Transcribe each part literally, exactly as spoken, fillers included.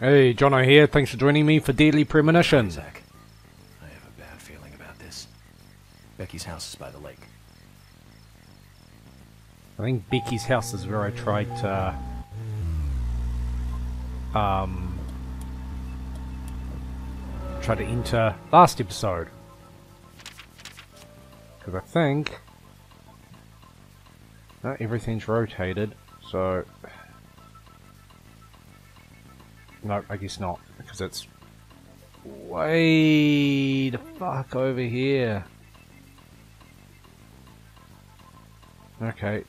Hey, Jono here. Thanks for joining me for Deadly Premonition. Hey, Zach, I have a bad feeling about this. Becky's house is by the lake. I think Becky's house is where I tried to... Uh, um... try to enter last episode. Because I think... No, everything's rotated, so... No, I guess not, because it's way the fuck over here. Okay.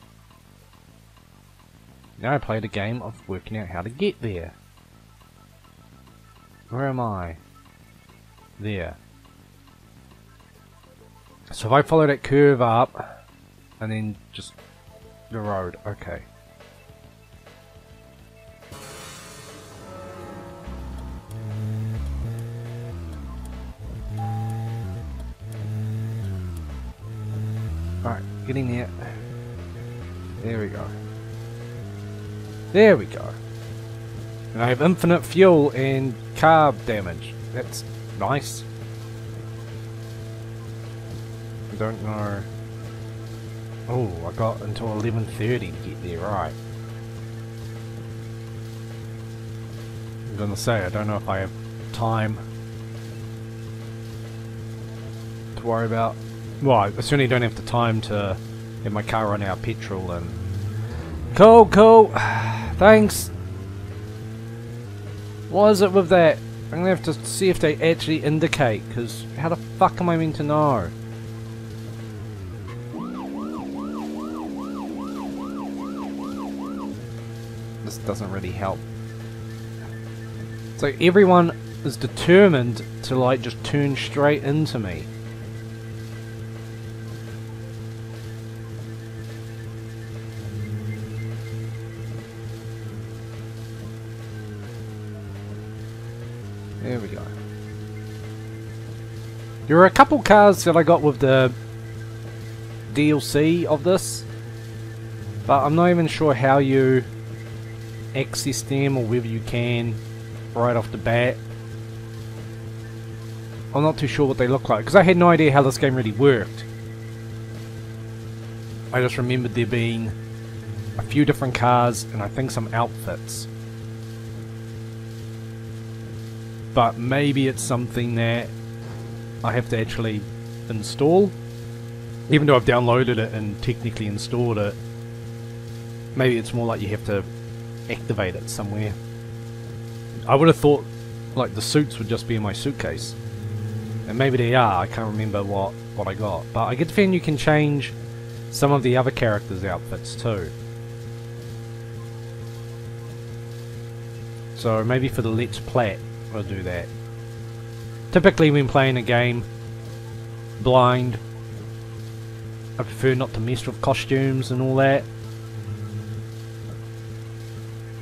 Now I played a game of working out how to get there. Where am I? There. So if I follow that curve up, and then just the road, okay. Alright, getting there. There we go. There we go. And I have infinite fuel and car damage. That's nice. I don't know. Oh, I got until eleven thirty to get there, right. I'm gonna say, I don't know if I have time to worry about. Well, I certainly don't have the time to get my car run out of petrol and... Cool, cool. Thanks. What is it with that? I'm gonna have to see if they actually indicate, because how the fuck am I meant to know? This doesn't really help. So everyone is determined to like just turn straight into me. There we go. There are a couple cars that I got with the D L C of this, but I'm not even sure how you access them or whether you can right off the bat. I'm not too sure what they look like, because I had no idea how this game really worked. I just remembered there being a few different cars and I think some outfits. But maybe it's something that I have to actually install. Even though I've downloaded it and technically installed it, maybe it's more like you have to activate it somewhere. I would have thought like the suits would just be in my suitcase. And maybe they are, I can't remember what, what I got. But I get the feeling you can change some of the other characters' outfits too. So maybe for the Let's Plat, I'll do that. Typically when playing a game blind, I prefer not to mess with costumes and all that.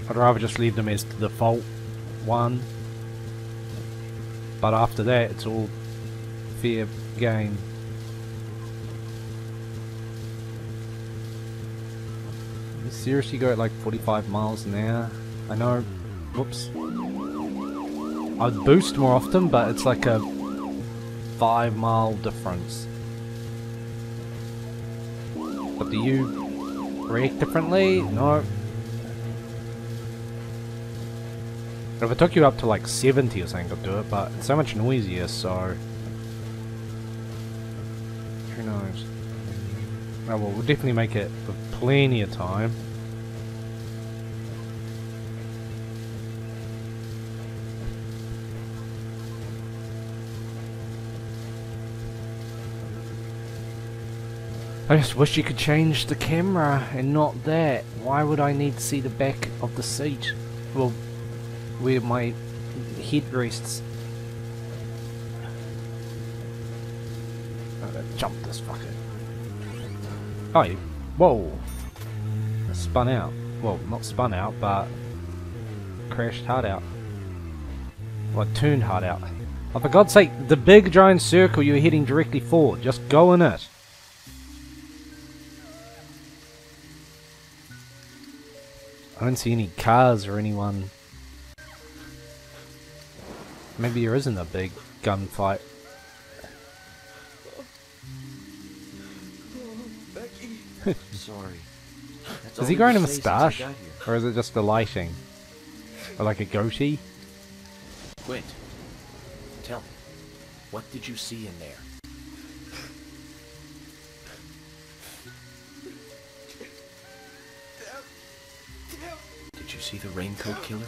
I'd rather just leave them as the default one. But after that it's all fair game. You seriously go at like forty-five miles an hour? I know. Whoops. I'd boost more often, but it's like a five mile difference. But do you react differently? No. If it took you up to like seventy or something, I'd do it, but it's so much noisier, so... Who knows? Oh well, we'll definitely make it for plenty of time. I just wish you could change the camera and not that. Why would I need to see the back of the seat? Well, where my head rests. Oh, jump this fucker. Oh, you, whoa. I spun out. Well, not spun out, but crashed hard out. Well, I turned hard out. Oh, for God's sake, the big giant circle you're heading directly for. Just go in it. I don't see any cars or anyone Maybe there isn't a big gunfight. Becky. Sorry. Is he growing a moustache, or is it just the lighting, or like a goatee? Wait. Tell me, what did you see in there? Did you see the Raincoat Killer?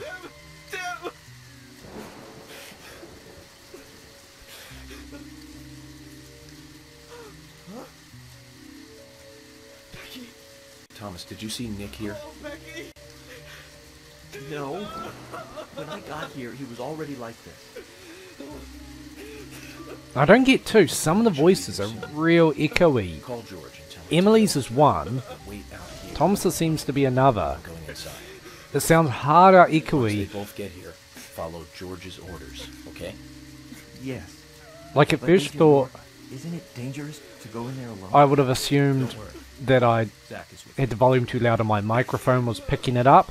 Thomas, did you see Nick here? Oh, Becky. No. When I got here, he was already like this. I don't get too. Some of the voices are real echoey. Call George and tell him. Emily's is one. Thomas's seems to be another. Going inside. It sounds harder echoey. Once they both get here, follow George's orders, okay? Yes. Like at but first thought, isn't it dangerous to go in there alone? I would have assumed that I had the volume too loud and my microphone was picking it up,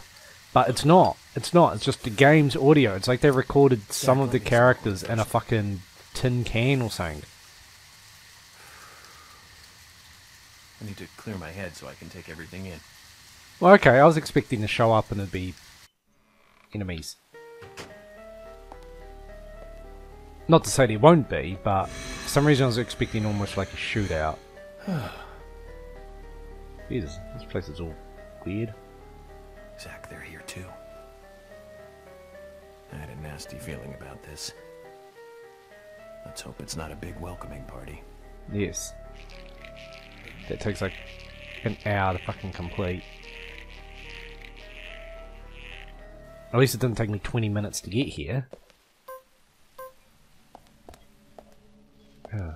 but it's not. It's not. It's just the game's audio. It's like they recorded some of the characters in a fucking tin can or something. I need to clear my head so I can take everything in. Well, okay, I was expecting to show up and it'd be enemies. Not to say they won't be, but for some reason I was expecting almost like a shootout. Jesus, this place is all weird. Zach, they're here too. I had a nasty feeling about this. Let's hope it's not a big welcoming party. Yes. That takes like an hour to fucking complete. At least it didn't take me twenty minutes to get here. Oh,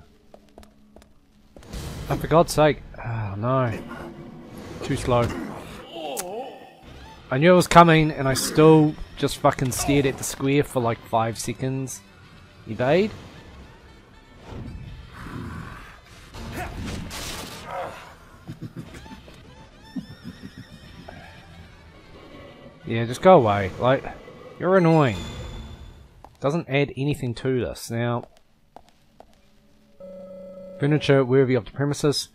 oh for God's sake. Oh no. Too slow. I knew it was coming and I still just fucking stared at the square for like five seconds. Evade? Yeah, just go away. Like, you're annoying. Doesn't add anything to this. Now, furniture worthy of the premises.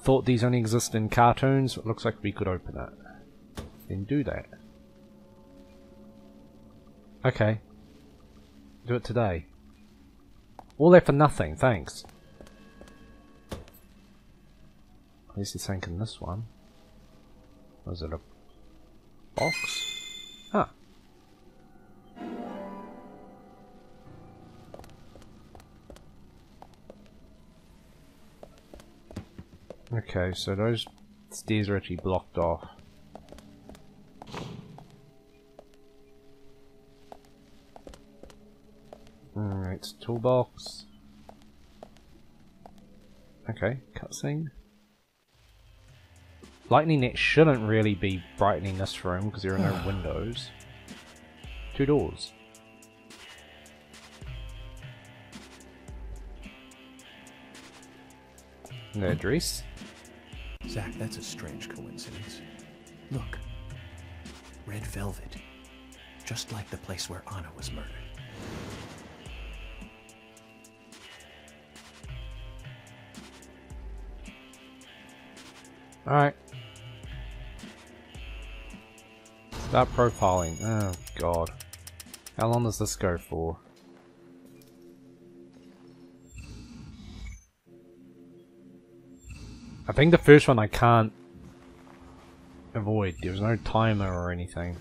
Thought these only exist in cartoons. It looks like we could open it. Then do that. Okay. Do it today. All that for nothing, thanks. At least he's thinking this one. Was it a box? Huh. Okay, so those stairs are actually blocked off. Alright, toolbox. Okay, cutscene. Lightning net shouldn't really be brightening this room because there are no windows. Two doors. No address. Zach, that's a strange coincidence. Look. Red velvet. Just like the place where Anna was murdered. Alright. Start profiling. Oh, God. How long does this go for? I think the first one I can't avoid. There was no timer or anything.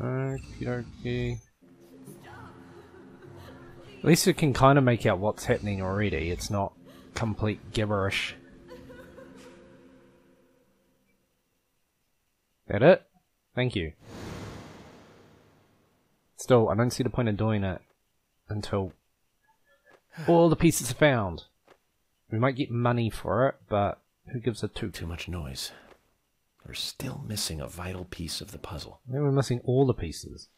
Okie dokie. At least you can kind of make out what's happening already. It's not complete gibberish. That it? Thank you. Still, I don't see the point of doing it until all the pieces are found. We might get money for it, but who gives a toot? Too much noise. We're still missing a vital piece of the puzzle. Then we're missing all the pieces.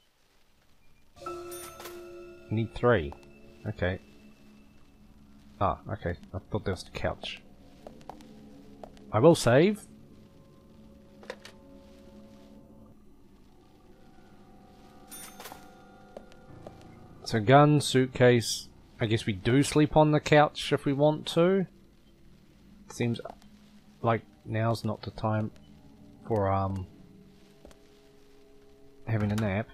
We need three. Okay. Ah, okay. I thought there was the couch. I will save. So gun, suitcase. I guess we do sleep on the couch if we want to. Seems like now's not the time for um having a nap.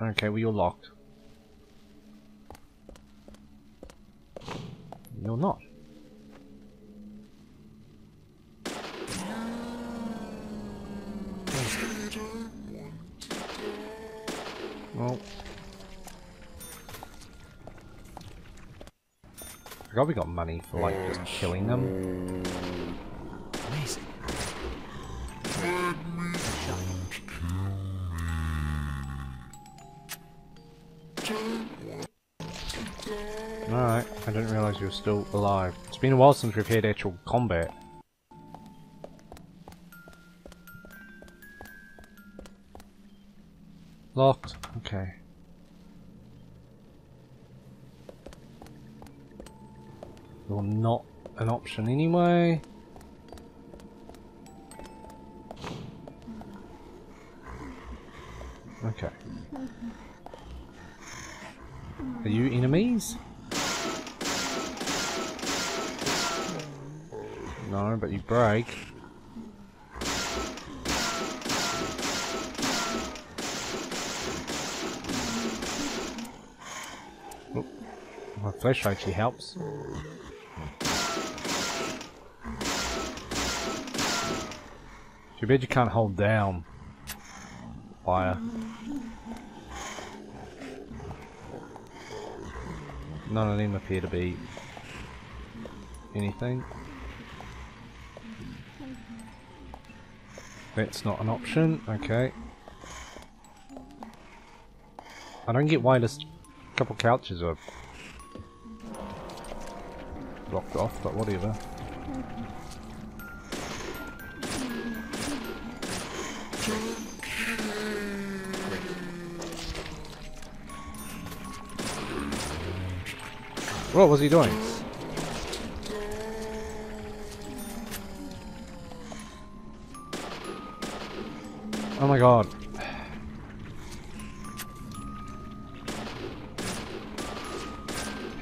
Okay, well, you're locked. You're not. Well, I forgot we got money for like just killing them. Amazing. Alright, I didn't realise you were still alive. It's been a while since we've had actual combat. Locked. Okay. Well, not an option anyway. Okay. Are you enemies? No, but you break. Oop. My flashlight actually helps. Too bad you can't hold down fire. None of them appear to be anything. That's not an option, okay. I don't get why this couple couches are blocked off, but whatever. What was he doing? Oh my god.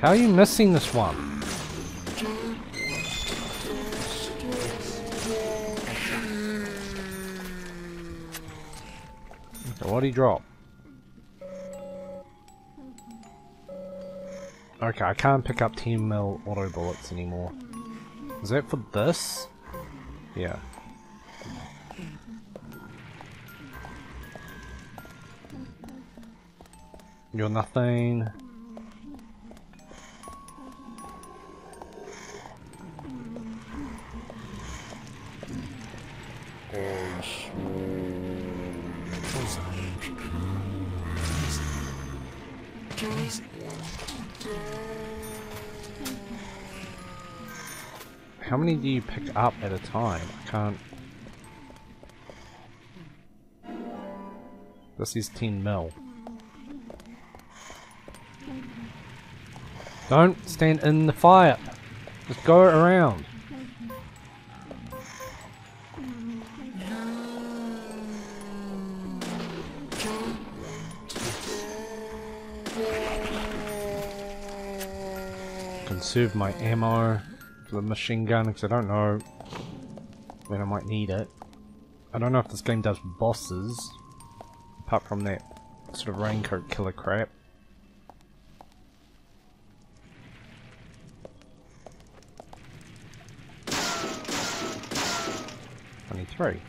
How are you missing this one? Okay, what'd he drop? Okay, I can't pick up ten mil auto bullets anymore. Is that for this? Yeah. You're nothing. How many do you pick up at a time? I can't... This is ten mil. Don't stand in the fire! Just go around! Conserve my ammo. The machine gun, because I don't know when I might need it. I don't know if this game does bosses, apart from that sort of Raincoat Killer crap. twenty-three.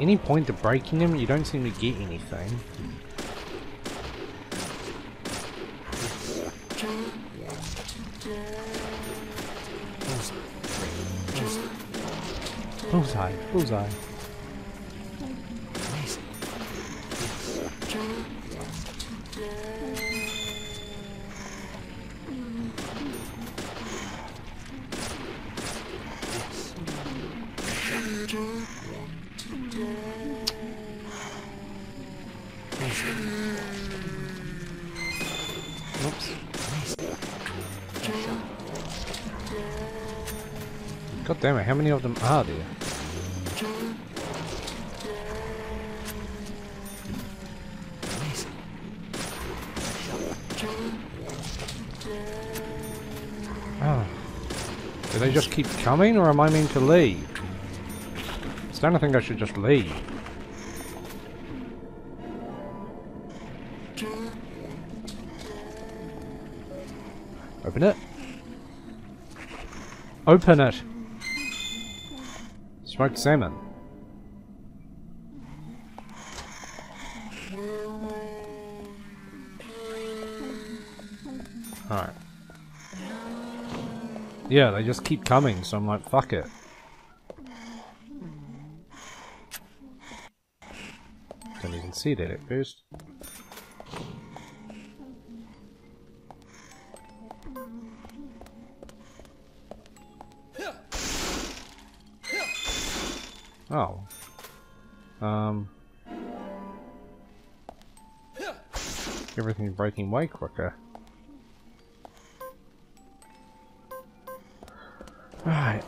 Any point of breaking them, you don't seem to get anything. Bullseye, bullseye. Yeah. God damn it, how many of them are there? Oh. Do they just keep coming, or am I meant to leave? I'm starting to think I should just leave. Open it. Open it! Smoked salmon. Alright. Yeah, they just keep coming, so I'm like, fuck it. Didn't even see that at first. Oh. Um. Everything's breaking way quicker. Right.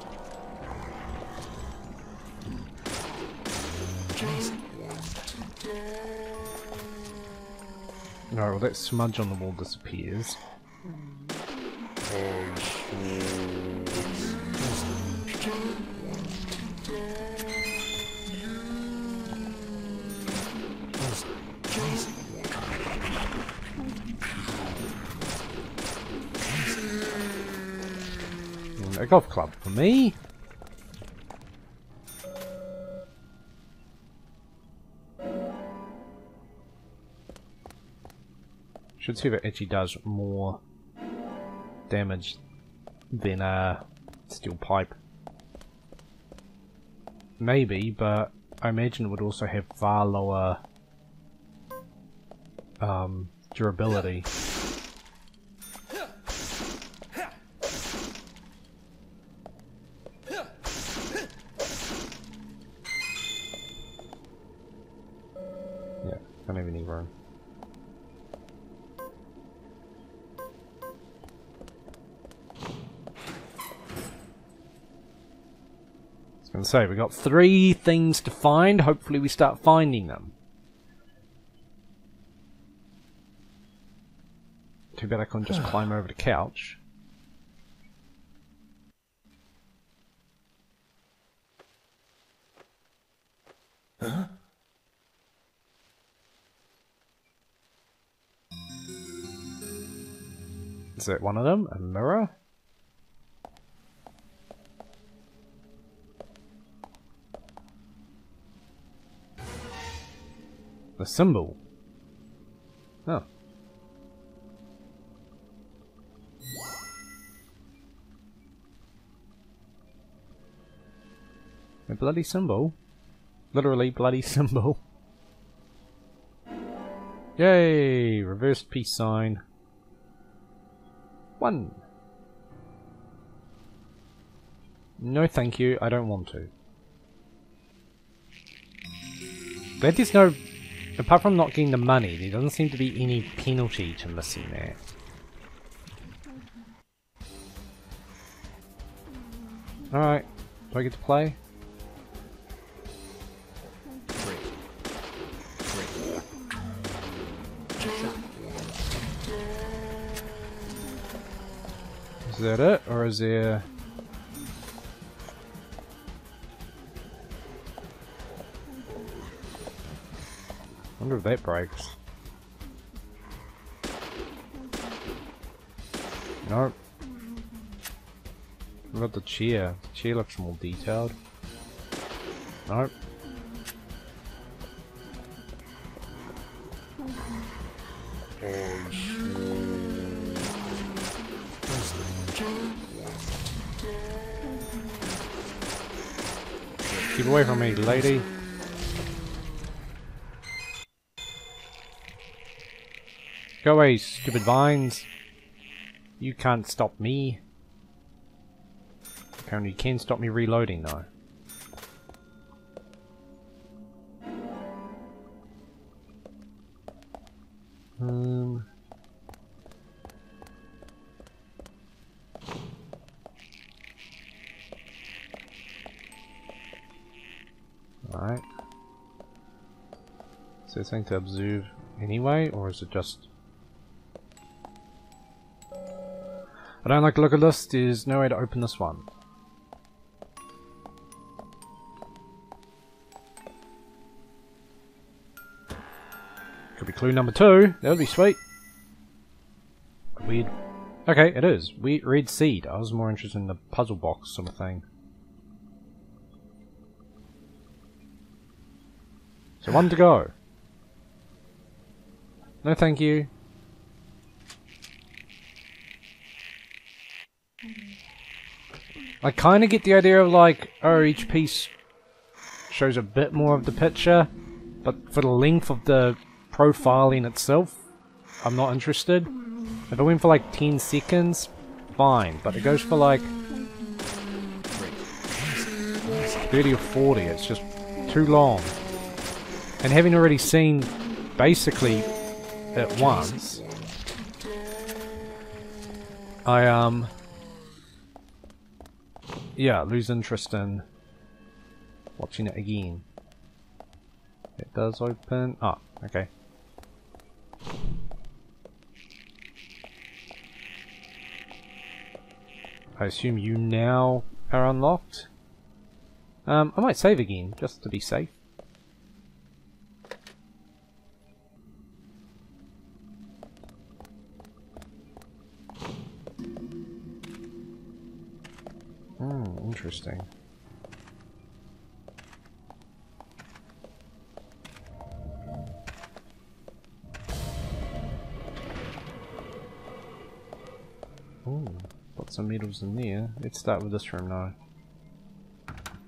Jeez. Alright, well that smudge on the wall disappears. A golf club for me. Should see if it actually does more damage than a steel pipe. Maybe, but I imagine it would also have far lower um, durability. So we got three things to find. Hopefully we start finding them. Too bad I couldn't just climb over the couch. Huh? Is that one of them? A mirror? The symbol. Oh. A bloody symbol. Literally bloody symbol. Yay! Reverse peace sign. One. No thank you, I don't want to. That is no... Apart from not getting the money, there doesn't seem to be any penalty to missing that. Alright, do I get to play? Is that it, or is there... I wonder if that breaks. Nope. What about the chair? The chair looks more detailed. Nope. Keep away from me, lady. Go away, stupid vines. You can't stop me. Apparently you can stop me reloading though. Um. Alright. Is there something to observe anyway, or is it just... I don't like the look of this, there's no way to open this one. Could be clue number two, that would be sweet. Weird. Okay, it is. Weird red seed. I was more interested in the puzzle box sort of thing. So one to go. No thank you. I kind of get the idea of like, oh, each piece shows a bit more of the picture, but for the length of the profiling itself, I'm not interested. If it went for like ten seconds, fine, but it goes for like thirty or forty, it's just too long. And having already seen basically at once, I um... yeah, lose interest in watching it again. It does open... oh, okay. I assume you now are unlocked. Um, I might save again, just to be safe. Hmm, interesting. Ooh. Some medals in there. Let's start with this room now.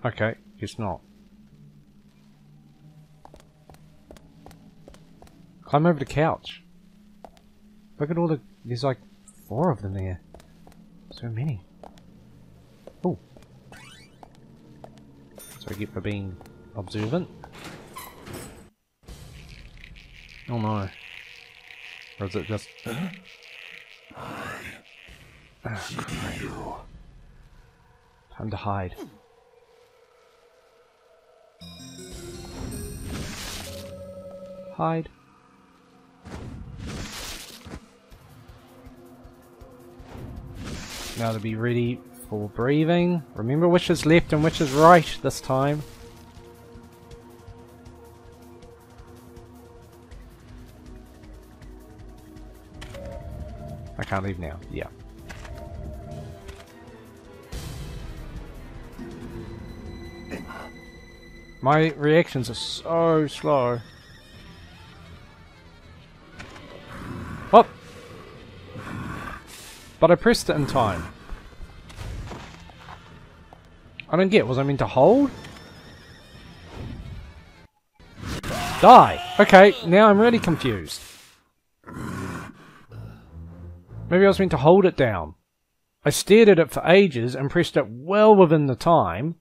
Okay, guess not. Climb over the couch. Look at all the... there's like four of them there. So many. Oh. That's what I get for being observant. Oh no. Or is it just... Oh, time to hide. Hide. Now to be ready for breathing. Remember which is left and which is right this time. I can't leave now. Yeah. My reactions are so slow. Oh! But I pressed it in time. I don't get, was I meant to hold? Die! Okay, now I'm really confused. Maybe I was meant to hold it down. I stared at it for ages and pressed it well within the time.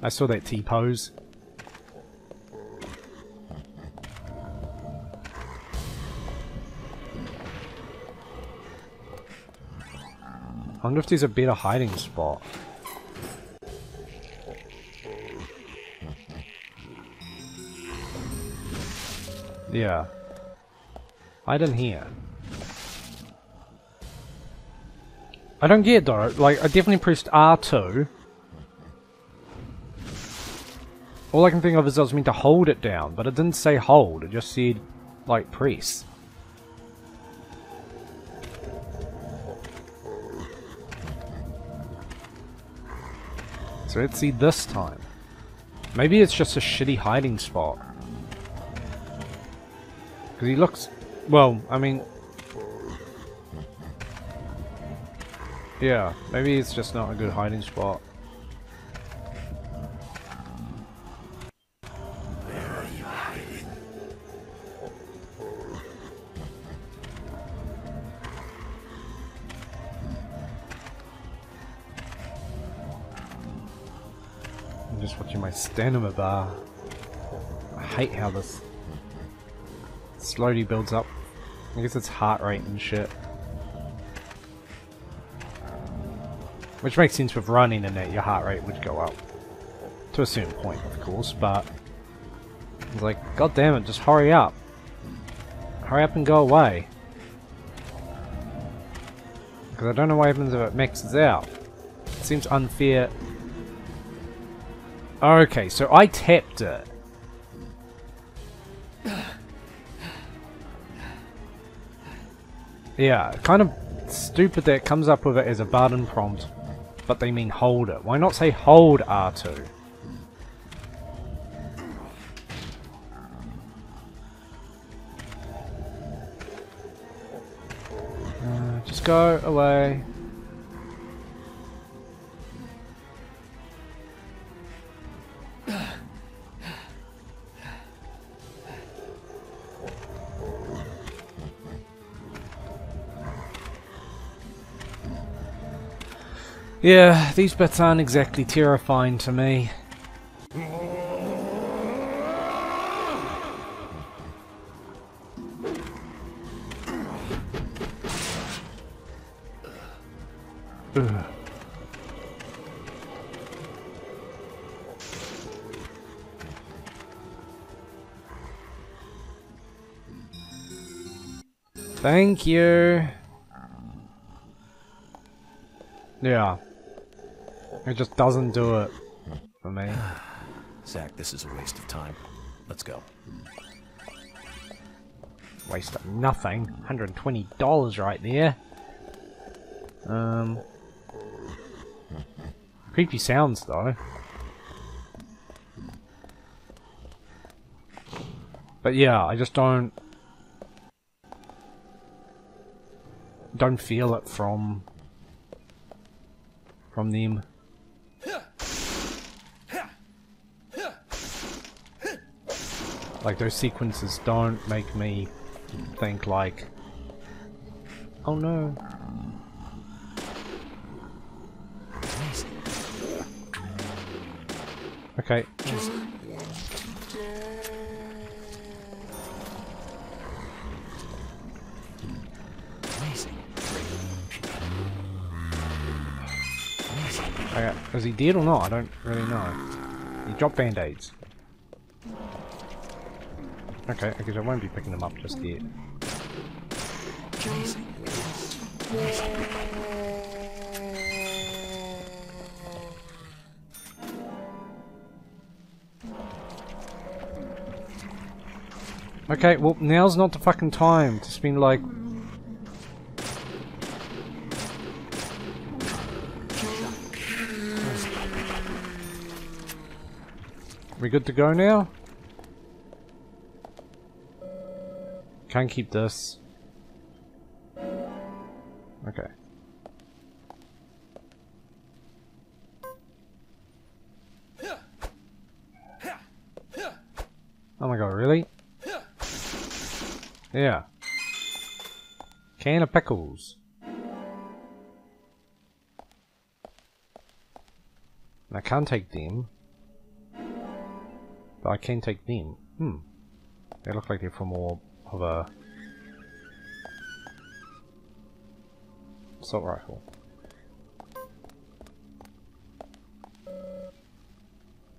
I saw that T-pose. I wonder if there's a better hiding spot. Yeah. Hide in here. I don't get it though, like I definitely pressed R two. All I can think of is I was meant to hold it down, but it didn't say hold, it just said, like, press. So let's see this time. Maybe it's just a shitty hiding spot. Because he looks... well, I mean... yeah, maybe it's just not a good hiding spot. Stamina bar. I hate how this slowly builds up. I guess it's heart rate and shit. Which makes sense with running and that your heart rate would go up. To a certain point, of course, but it's like, God damn it, just hurry up. Hurry up and go away. Because I don't know what happens if it maxes out. It seems unfair. Okay, so I tapped it. Yeah, kind of stupid that it comes up with it as a button prompt, but they mean hold it. Why not say hold R two? Uh, just go away. Yeah, these bits aren't exactly terrifying to me. Ugh. Thank you. Yeah. It just doesn't do it for me. Zach, this is a waste of time. Let's go. Waste of nothing. one hundred twenty dollars right there. Um, creepy sounds though. But yeah, I just don't don't feel it from from them. Like, those sequences don't make me think like, oh no. Okay. Okay, is he dead or not? I don't really know. He dropped band-aids. Okay, I guess I won't be picking them up just yet. Okay, well, now's not the fucking time to spend like... Are we good to go now? Can't keep this. Okay. Oh my god, really? Yeah. Can of pickles. I can't take them. But I can take them. Hmm. They look like they're for more... of a assault rifle.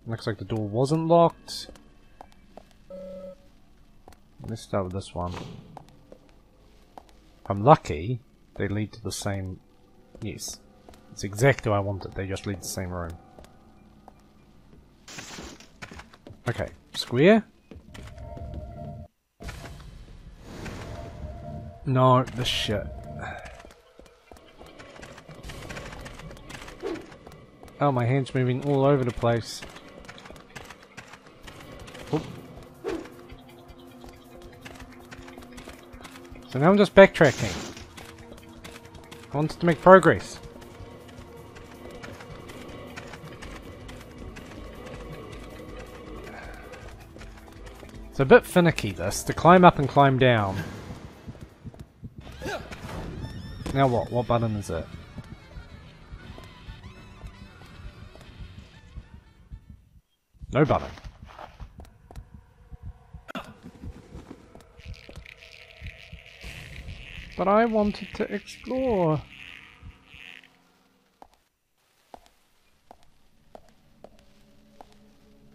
Looks like the door wasn't locked. Let's start with this one. If I'm lucky, they lead to the same... Yes. It's exactly what I wanted, they just lead to the same room. Okay, square. No, this shit. Oh, my hand's moving all over the place. Oop. So now I'm just backtracking. I wanted to make progress. It's a bit finicky, this, to climb up and climb down. Now what? What button is it? No button. But I wanted to explore.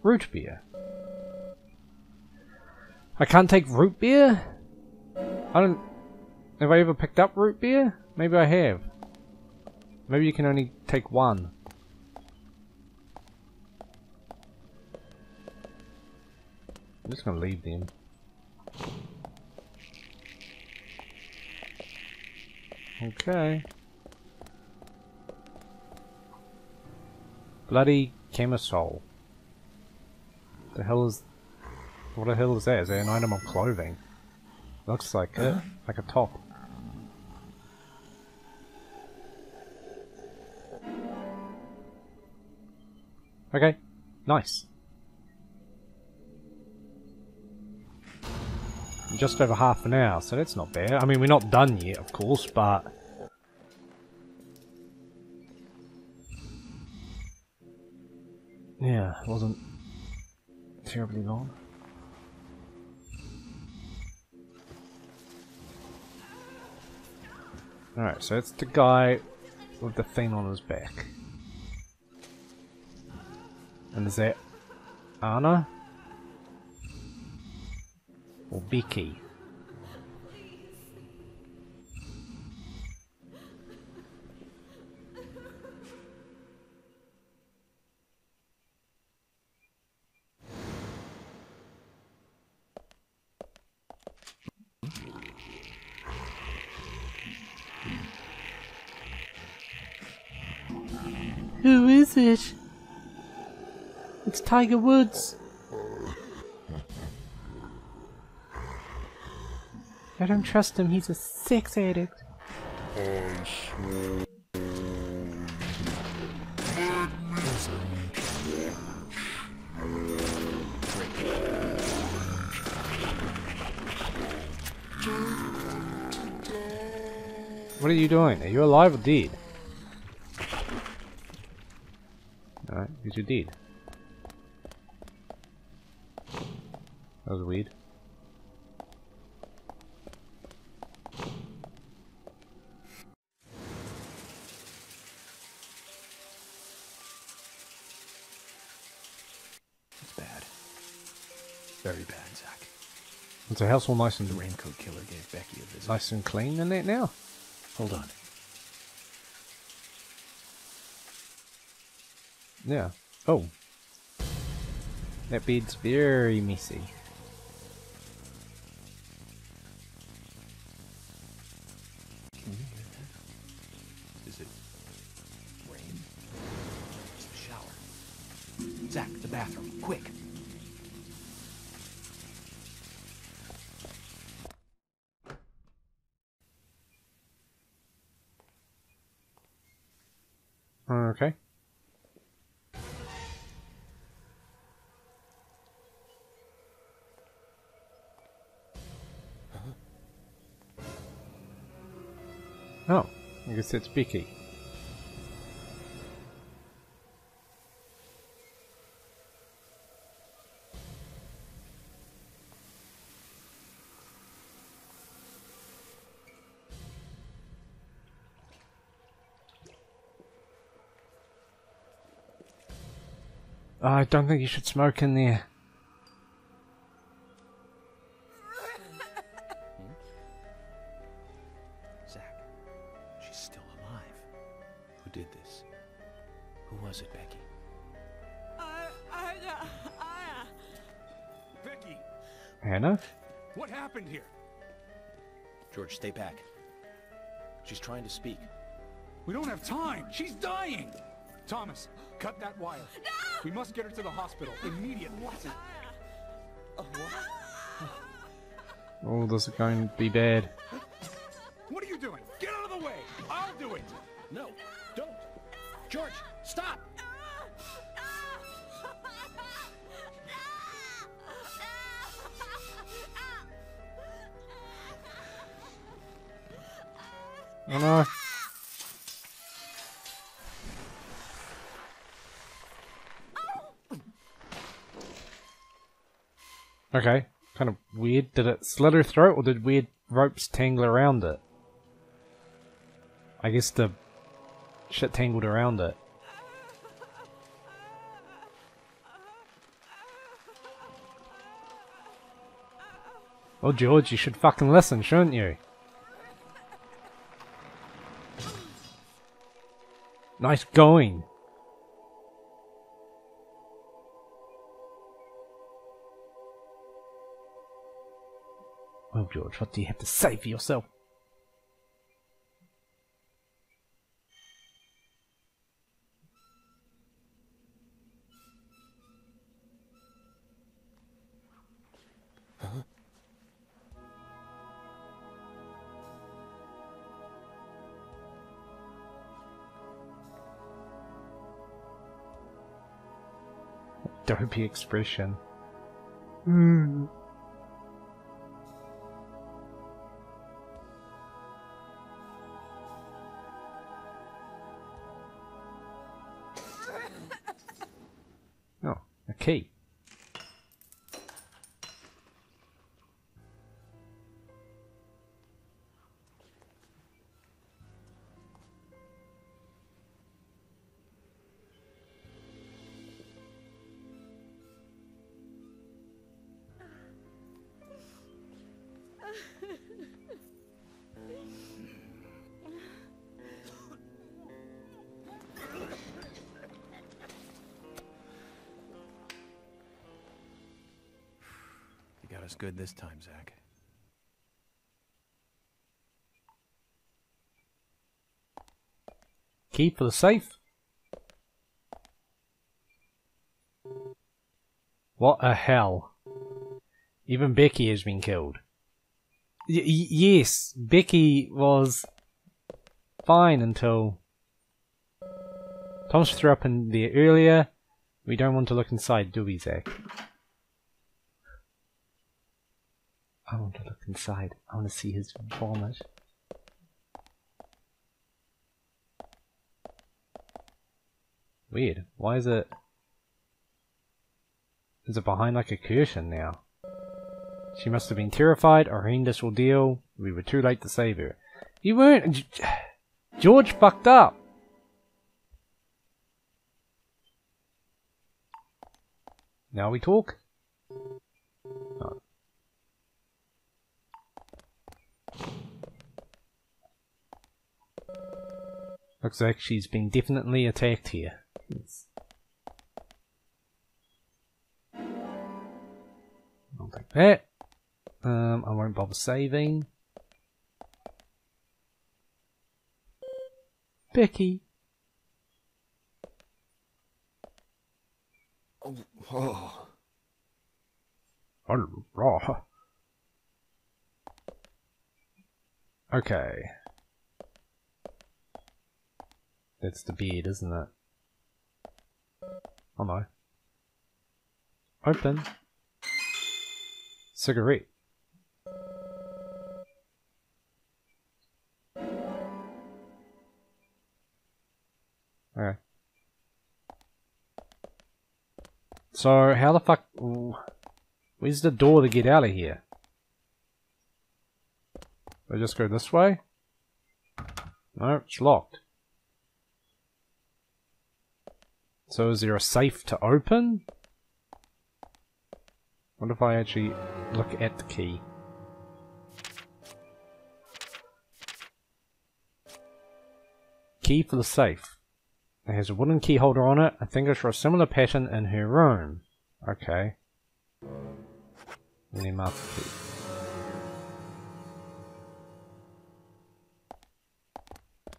Root beer. I can't take root beer? I don't... Have I ever picked up root beer? Maybe I have. Maybe you can only take one. I'm just gonna leave them. Okay. Bloody camisole. The hell is... What the hell is that? Is that an item of clothing? Looks like it. Like a top. Okay. Nice. Just over half an hour, so that's not bad. I mean, we're not done yet, of course, but... Yeah, it wasn't terribly long. Alright, so it's the guy with the thing on his back. And is that Anna? Or Becky? Who is it? It's Tiger Woods. I don't trust him, he's a sex addict. What are you doing? Are you alive or dead? Alright, because you're dead. That was weird. Very bad, Zach. It's a house all nice and... The Raincoat Killer gave Becky a visit. Nice and clean in that now? Hold on. Yeah. Oh. That bed's very messy. Can you hear that? Is it... rain? It's the shower. Zach, the bathroom. Quick! Okay. Oh, I guess that's Becky. Oh, I don't think you should smoke in there. Zach, she's still alive. Who did this? Who was it, Becky? I, I, uh, Anna. Becky. Anna? What happened here? George, stay back. She's trying to speak. We don't have time. She's dying. Thomas, cut that wire. No! We must get her to the hospital immediately. What? Oh, what? Oh, this is going to be bad. What are you doing? Get out of the way! I'll do it! No, don't! George, stop! Oh no. Okay, kind of weird. Did it slit her throat or did weird ropes tangle around it? I guess the shit tangled around it. Well, George, you should fucking listen, shouldn't you? Nice going. Well, George, what do you have to say for yourself? Dopey expression. Mm. Oh, a key. Good this time, Zach. Key for the safe. What a hell. Even Becky has been killed. Y yes, Becky was fine until Thomas threw up in there earlier. We don't want to look inside, do we, Zach? I want to look inside. I want to see his vomit. Weird. Why is it... Is it behind like a curtain now? She must have been terrified. A horrendous ordeal. We were too late to save her. You weren't... George fucked up! Now we talk? Oh. Looks like she's been definitely attacked here. Yes. I'll take that. Um, I won't bother saving. Becky. Oh, oh. Oh, raw. Okay. That's the beard, isn't it? Oh no. Open. Cigarette. Okay. So, how the fuck... Where's the door to get out of here? I just go this way? No, it's locked. So is there a safe to open? What if I actually look at the key? Key for the safe. It has a wooden key holder on it. I think I saw a similar pattern in her room. Okay. Any master key.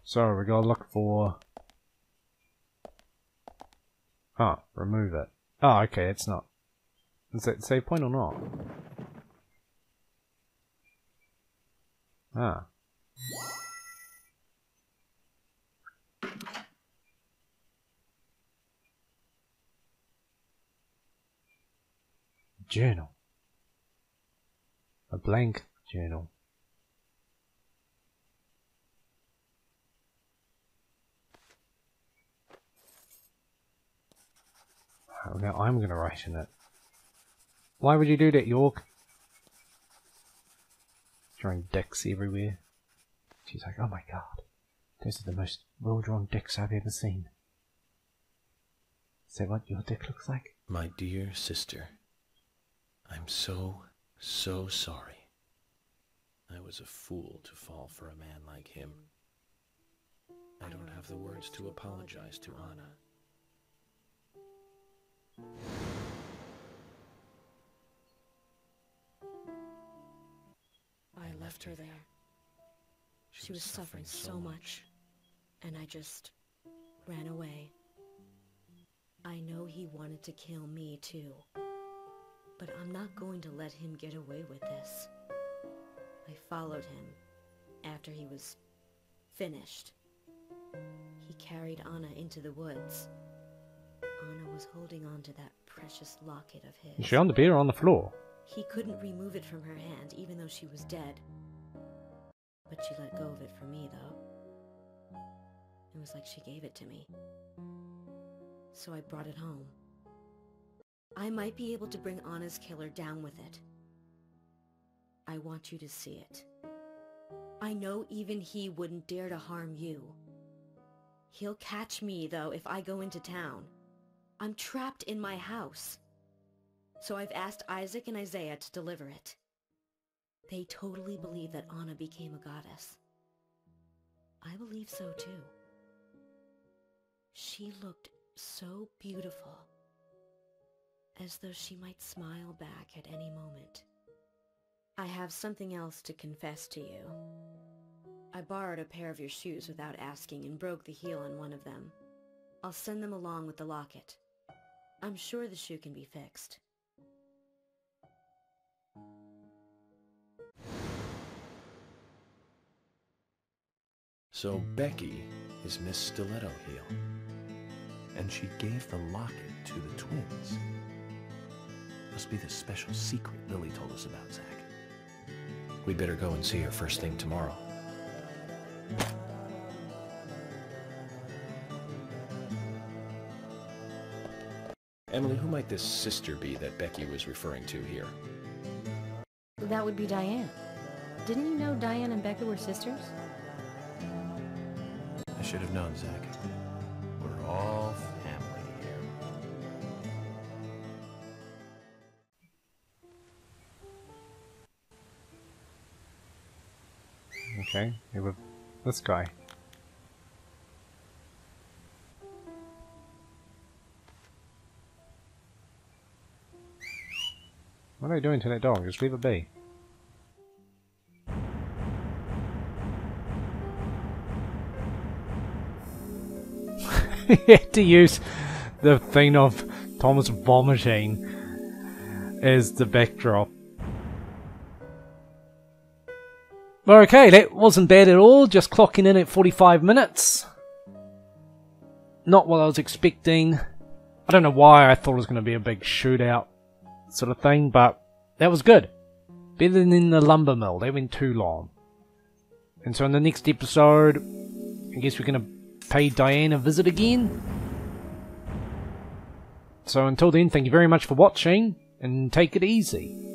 So we gotta look for... Ah, oh, remove it. Oh, okay, it's not. Is that the save point or not? Ah. Journal. A blank journal. Now I'm going to write in it. Why would you do that, York? Drawing dicks everywhere. She's like, oh my god. Those are the most well-drawn dicks I've ever seen. Is that what your dick looks like? My dear sister, I'm so, so sorry. I was a fool to fall for a man like him. I don't have the words to apologize to Anna. I left her there. She was suffering so much, and I just ran away. I know he wanted to kill me too, but I'm not going to let him get away with this. I followed him after he was finished. He carried Anna into the woods. Anna was holding on to that precious locket of his. Is she on the bed or on the floor? He couldn't remove it from her hand, even though she was dead. But she let go of it for me, though. It was like she gave it to me. So I brought it home. I might be able to bring Anna's killer down with it. I want you to see it. I know even he wouldn't dare to harm you. He'll catch me, though, if I go into town. I'm trapped in my house. So I've asked Isaac and Isaiah to deliver it. They totally believe that Anna became a goddess. I believe so, too. She looked so beautiful, as though she might smile back at any moment. I have something else to confess to you. I borrowed a pair of your shoes without asking and broke the heel on one of them. I'll send them along with the locket. I'm sure the shoe can be fixed. So Becky is Miss Stiletto Heel, and she gave the locket to the twins. Must be the special secret Lily told us about, Zach. We'd better go and see her first thing tomorrow. Emily, who might this sister be that Becky was referring to here? That would be Diane. Didn't you know Diane and Becky were sisters? I should have known, Zach. We're all family here. Okay, it was this guy. What are you doing to that dog? Just leave it be. He had to use the thing of Thomas' vomiting as the backdrop. Well, okay, that wasn't bad at all. Just clocking in at forty-five minutes. Not what I was expecting. I don't know why I thought it was going to be a big shootout sort of thing, but that was good. Better than in the lumber mill. That went too long. And so in the next episode, I guess we're going to pay Diane a visit again. So until then, thank you very much for watching, and take it easy.